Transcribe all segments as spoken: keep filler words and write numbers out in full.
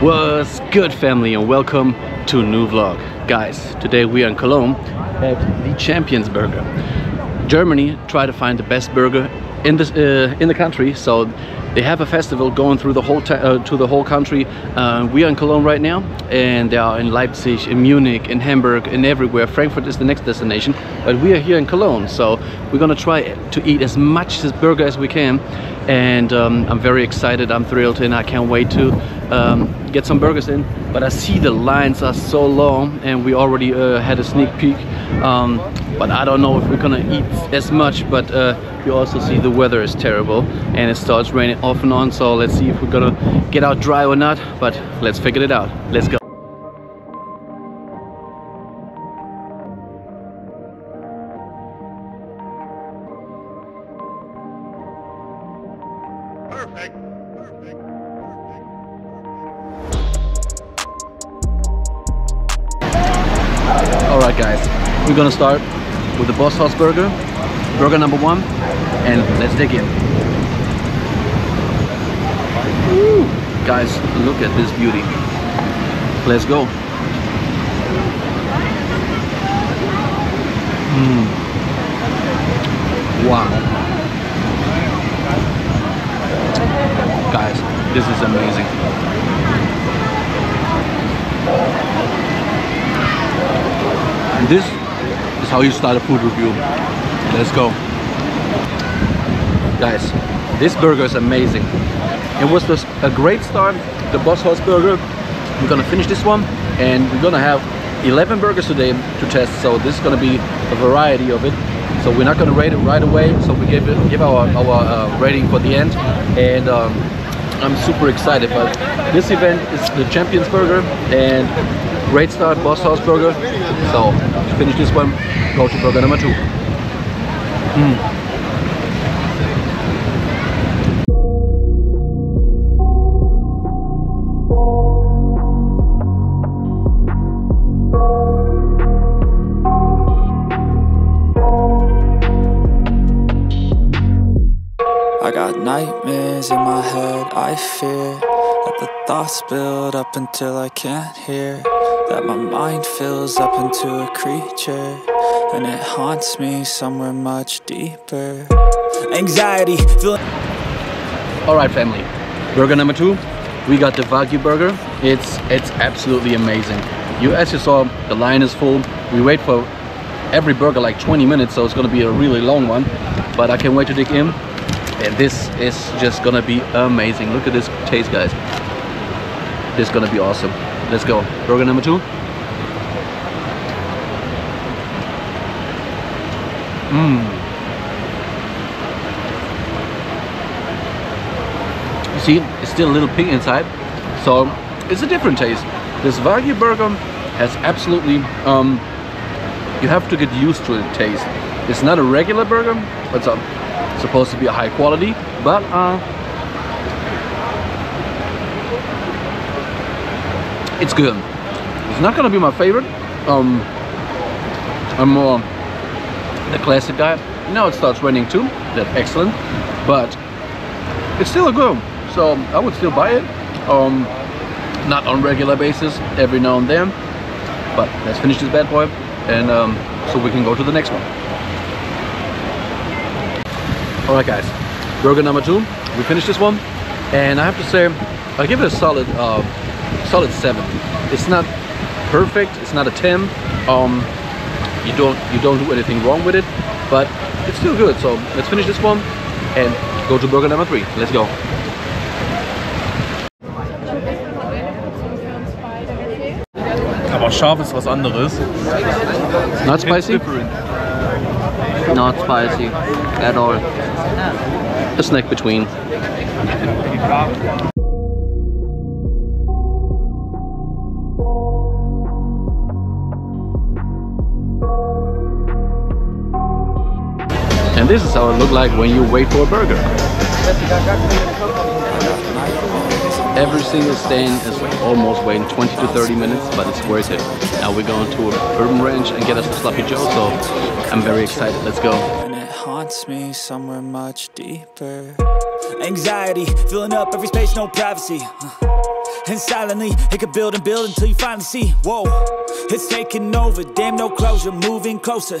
What's good, family, and welcome to a new vlog. Guys, today we are in Cologne at The Champions Burger. Germany try to find the best burger in this uh, in the country, so they have a festival going through the whole uh, to the whole country. Uh, we are in Cologne right now, and they are in Leipzig, in Munich, in Hamburg, and everywhere. Frankfurt is the next destination, but we are here in Cologne, so we're gonna try to eat as much this burger as we can. And um, I'm very excited, I'm thrilled, and I can't wait to um, get some burgers in. But I see the lines are so long, and we already uh, had a sneak peek. Um, but I don't know if we're gonna eat as much, but uh, you also see the weather is terrible and it starts raining off and on, so let's see if we're gonna get out dry or not, but let's figure it out. Let's go. Perfect. Perfect. All right, guys, we're gonna start with the Boss House burger, burger number one, and let's dig in. Woo. Guys, look at this beauty. Let's go. Mm. Wow. Guys, this is amazing. And this is how you start a food review. Let's go. Guys, this burger is amazing. It was just a great start, the Boss House burger. We're gonna finish this one, and we're gonna have eleven burgers today to test, so this is gonna be a variety of it. So we're not gonna rate it right away, so we give it, give our, our uh, rating for the end. And um, I'm super excited, but this event is the Champions Burger, and great start, Boss House burger. So to finish this one, go to burger number two. Mm. I got nightmares in my head, I fear that the thoughts build up until I can't hear, that my mind fills up into a creature, and it haunts me somewhere much deeper. Anxiety. All right, family. Burger number two. We got the Wagyu burger. It's it's absolutely amazing. You, as you saw, the line is full. We wait for every burger like twenty minutes, so it's gonna be a really long one. But I can't wait to dig in. And this is just gonna be amazing. Look at this taste, guys. This is gonna be awesome. Let's go. Burger number two. Mm. You see, it's still a little pink inside, so it's a different taste. This Wagyu burger has absolutely, um, you have to get used to the taste. It's not a regular burger, but it's uh, supposed to be a high quality, but uh, it's good. It's not gonna be my favorite. Um, I'm more the classic guy. Now it starts raining too. That's excellent, but it's still a good. So I would still buy it. Um, not on regular basis, every now and then. But let's finish this bad boy, and um, so we can go to the next one. All right, guys. Burger number two. We finished this one, and I have to say, I give it a solid. Uh, solid seven. It's not perfect, it's not a ten. um you don't you don't do anything wrong with it, but it's still good. So let's finish this one and go to burger number three. Let's go. Aber scharf ist was anderes. Not spicy? Not spicy at all. A snack between. And this is how it looks like when you wait for a burger. Every single stand is almost waiting twenty to thirty minutes, but it's worth it. Now we're going to Urban Ranch and get us a sloppy joe, so I'm very excited. Let's go. haunts me somewhere much deeper. Anxiety, filling up every space, no privacy. And silently, it could build and build until you finally see. Whoa, it's taking over, damn no closure, moving closer.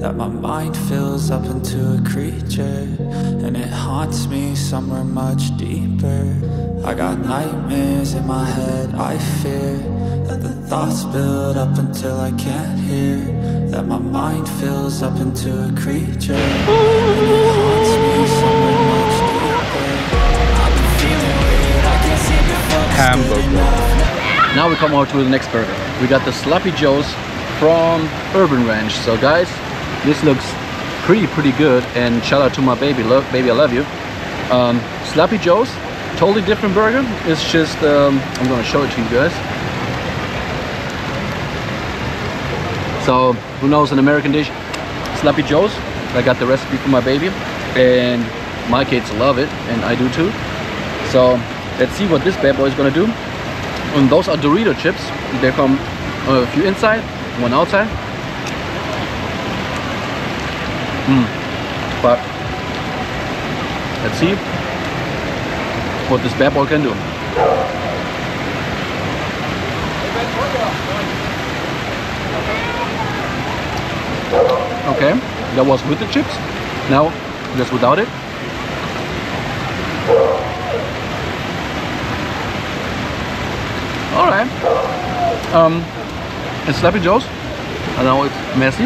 that my mind fills up into a creature, and it haunts me somewhere much deeper. I got nightmares in my head, I fear that the thoughts build up until I can't hear, that my mind fills up into a creature, and it haunts me somewhere much deeper. I've been feeling weird, I can't seem to focus. Hamburger. Now we come out to the next burger. We got the Sloppy Joes from Urban Ranch. So guys, this looks pretty, pretty good. And shout out to my baby, love, baby, I love you. Um, Sloppy Joe's, totally different burger. It's just, um, I'm gonna show it to you guys. So, who knows an American dish? Sloppy Joe's. I got the recipe for my baby, and my kids love it, and I do too. So, let's see what this bad boy is gonna do. And those are Dorito chips. They come uh, a few inside, one outside. Mm. But let's see what this bad boy can do. Okay, that was with the chips. Now just without it. All right. Um, it's Sloppy Joe's. I know it's messy,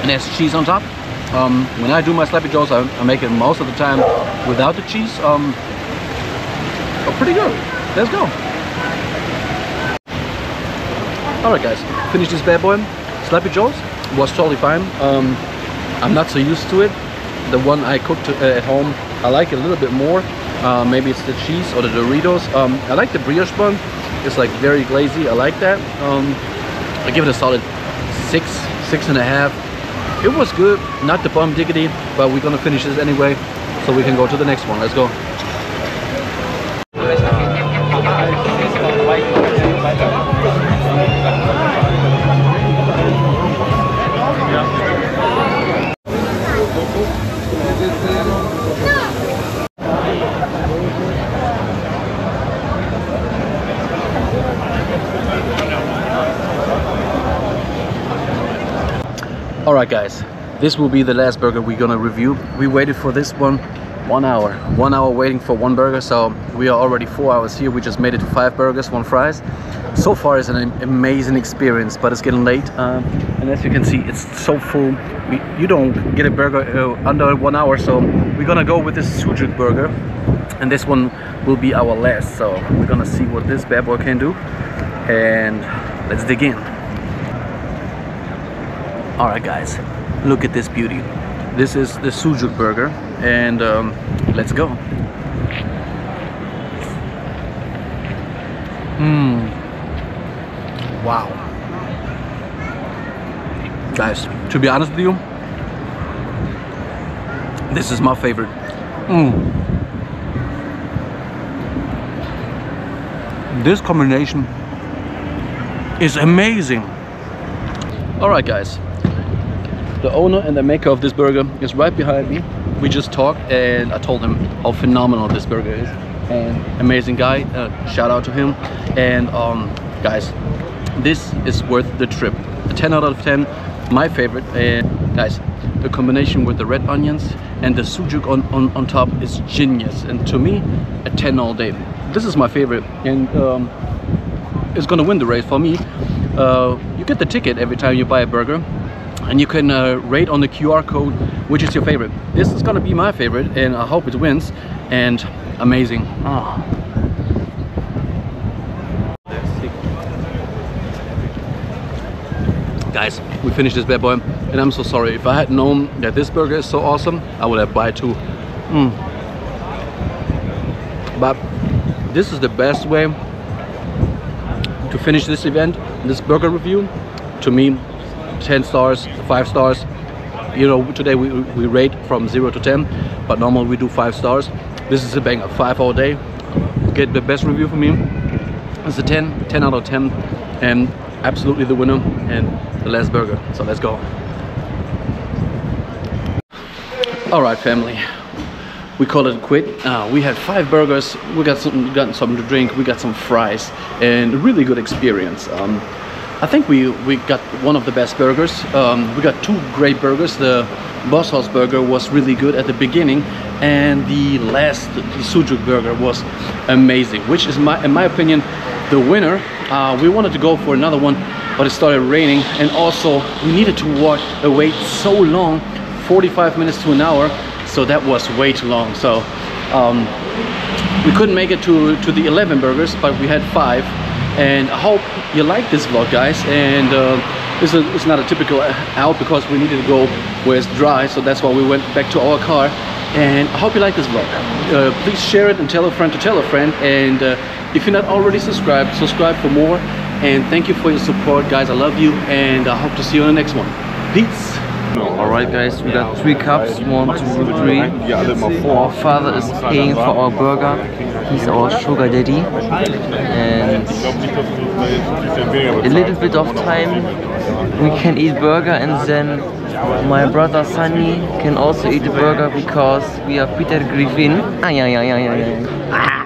and there's cheese on top. Um, when I do my Sloppy Joes, I, I make it most of the time without the cheese. Um, oh, pretty good. Let's go. Alright guys, finished this bad boy. Sloppy Joes was totally fine. Um, I'm not so used to it. The one I cooked uh, at home, I like it a little bit more. Uh, maybe it's the cheese or the Doritos. Um, I like the brioche bun. It's like very glazy. I like that. Um, I give it a solid six, six and a half. It was good, not the bomb diggity, but we're gonna finish this anyway, so we can go to the next one. Let's go. Alright guys, this will be the last burger we're gonna review. We waited for this one one hour. One hour waiting for one burger, so we are already four hours here. We just made it to five burgers, one fries. So far it's an amazing experience, but it's getting late. Um, and as you can see, it's so full. We, you don't get a burger uh, under one hour, so we're gonna go with this Sujuk burger. And this one will be our last, so we're gonna see what this bad boy can do. And let's dig in. Alright guys, look at this beauty. This is the Sujuk burger, and um, let's go. Mmm. Wow. Guys, to be honest with you, this is my favorite. Mmm. This combination is amazing. Alright guys. The owner and the maker of this burger is right behind me. We just talked and I told him how phenomenal this burger is. And amazing guy, uh, shout out to him. And um, guys, this is worth the trip. A ten out of ten, my favorite. And guys, the combination with the red onions and the sujuk on, on, on top is genius. And to me, a ten all day. This is my favorite, and um, it's gonna win the race for me. Uh, you get the ticket every time you buy a burger. And you can uh, rate on the Q R code which is your favorite. This is gonna be my favorite, and I hope it wins. And amazing. Oh. Guys, we finished this bad boy, and I'm so sorry. If I had known that this burger is so awesome, I would have bought two. Mm. But this is the best way to finish this event, this burger review. To me, ten stars, five stars. You know, today we, we rate from zero to ten, but normally we do five stars. This is a banger, five all day. Get the best review for me. It's a ten, ten out of ten, and absolutely the winner and the last burger. So let's go. All right, family, we call it quit. Uh, we had five burgers, we got some, got something to drink, we got some fries, and a really good experience. Um, I think we, we got one of the best burgers. Um, we got two great burgers. The Boss House burger was really good at the beginning, and the last, the Sujuk burger, was amazing, which is, my, in my opinion, the winner. Uh, we wanted to go for another one, but it started raining, and also we needed to walk, uh, wait so long, forty-five minutes to an hour, so that was way too long. So um, we couldn't make it to, to the eleven burgers, but we had five. And I hope you like this vlog, guys. And uh, it's, a, it's not a typical out because we needed to go where it's dry, so that's why we went back to our car. And I hope you like this vlog. Uh, please share it and tell a friend to tell a friend. And uh, if you're not already subscribed, subscribe for more. And thank you for your support, guys. I love you, and I hope to see you in the next one. Peace. Alright guys, we got three cups, one, two, three. Our father is paying for our burger. He's our sugar daddy. And a little bit of time we can eat burger, and then my brother Sunny can also eat the burger because we are Peter Griffin. Ah, yeah, yeah, yeah, yeah, yeah.